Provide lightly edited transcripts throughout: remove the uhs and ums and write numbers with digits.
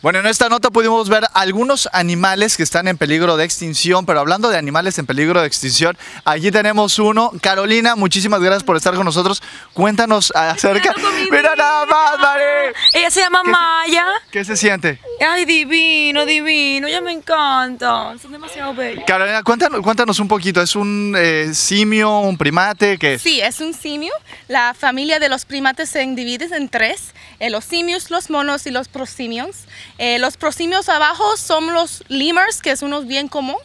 Bueno, en esta nota pudimos ver algunos animales que están en peligro de extinción, pero hablando de animales en peligro de extinción, allí tenemos uno. Carolina, muchísimas gracias por estar con nosotros. Cuéntanos acerca... ¡Mira nada más, Mari! Ella se llama Maya. ¿Qué se siente? ¡Ay, divino, divino! Ya me encantan, son demasiado bellos. Carolina, cuéntanos un poquito, ¿es un simio, un primate? ¿Qué es? Sí, es un simio. La familia de los primates se divide en tres, los simios, los monos y los prosimios. Los prosimios abajo son los lemurs, que es uno bien común.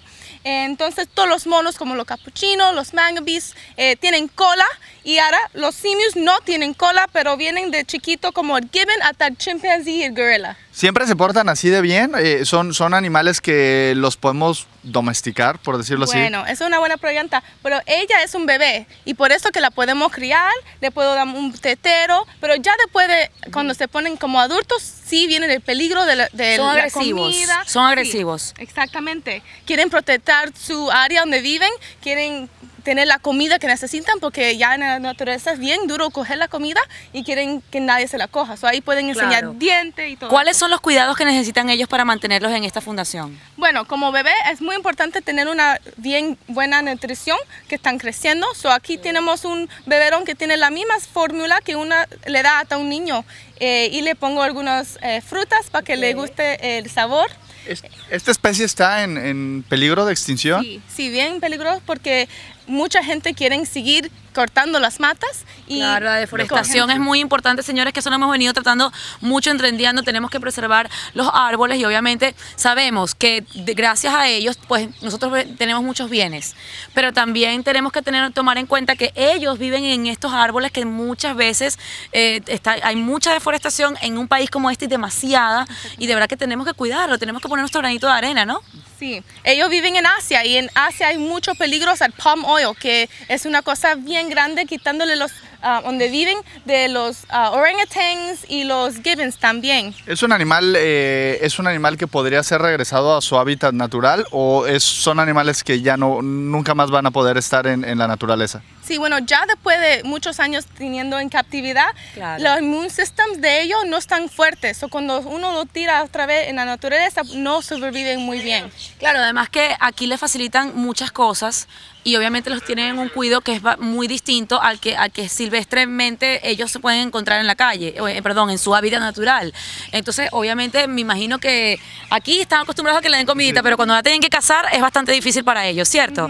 Entonces todos los monos como los capuchinos, los mangabis tienen cola, y ahora los simios no tienen cola, pero vienen de chiquito como el gibbon hasta el chimpancé y el gorila. ¿Siempre se portan así de bien? ¿Son animales que los podemos domesticar, por decirlo así? Bueno, es una buena pregunta, pero ella es un bebé y por eso que la podemos criar, le puedo dar un tetero, pero ya después de cuando se ponen como adultos, sí vienen el peligro de la comida. Son agresivos. Sí, exactamente. Quieren proteger su área donde viven, quieren tener la comida que necesitan porque ya en la naturaleza es bien duro coger la comida y quieren que nadie se la coja. Ahí pueden enseñar dientes y todo. ¿Cuáles son los cuidados que necesitan ellos para mantenerlos en esta fundación? Bueno, como bebé es muy importante tener una bien buena nutrición, que están creciendo. Aquí tenemos un beberón que tiene la misma fórmula que una le da hasta un niño, y le pongo algunas frutas para que le guste el sabor. ¿Esta especie está en peligro de extinción? Sí, sí, bien peligroso porque mucha gente quiere seguir cortando las matas. Y claro, la deforestación es muy importante, señores, que eso lo hemos venido tratando mucho en Trendeando. Tenemos que preservar los árboles y obviamente sabemos que gracias a ellos pues nosotros tenemos muchos bienes, pero también tenemos que tomar en cuenta que ellos viven en estos árboles que muchas veces hay mucha deforestación en un país como este, y demasiada, y de verdad que tenemos que cuidarlo, tenemos que poner nuestro granito de arena, ¿no? Sí, ellos viven en Asia y en Asia hay muchos peligros al palm oil, que es una cosa bien grande, quitándole los donde viven de los orangutans y los gibbons también. Es un animal que podría ser regresado a su hábitat natural, o son animales que ya nunca más van a poder estar en la naturaleza? Sí, bueno, ya después de muchos años teniendo en captividad, los immune systems de ellos no están fuertes, o cuando uno lo tira otra vez en la naturaleza no sobreviven muy bien. Claro, además que aquí les facilitan muchas cosas y obviamente los tienen en un cuidado que es muy distinto al que silvestremente ellos se pueden encontrar en la calle, perdón, en su hábitat natural. Entonces, obviamente, me imagino que aquí están acostumbrados a que le den comidita, pero cuando la tienen que cazar es bastante difícil para ellos, ¿cierto?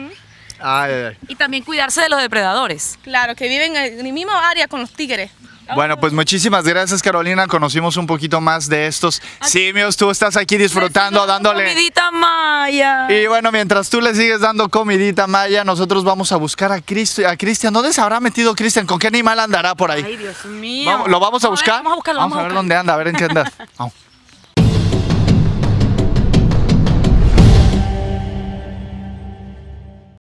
Ay. Y también cuidarse de los depredadores. Claro, que viven en el mismo área con los tigres. Bueno, pues muchísimas gracias, Carolina. Conocimos un poquito más de estos simios. Tú estás aquí disfrutando, dándole comidita a Maya. Y bueno, mientras tú le sigues dando comidita a Maya, nosotros vamos a buscar a Cristian. ¿Dónde se habrá metido Cristian? ¿Con qué animal andará por ahí? Ay, Dios mío. ¿Lo vamos a buscar? Vamos a buscarlo. Vamos a ver dónde anda, a ver en qué anda. Vamos.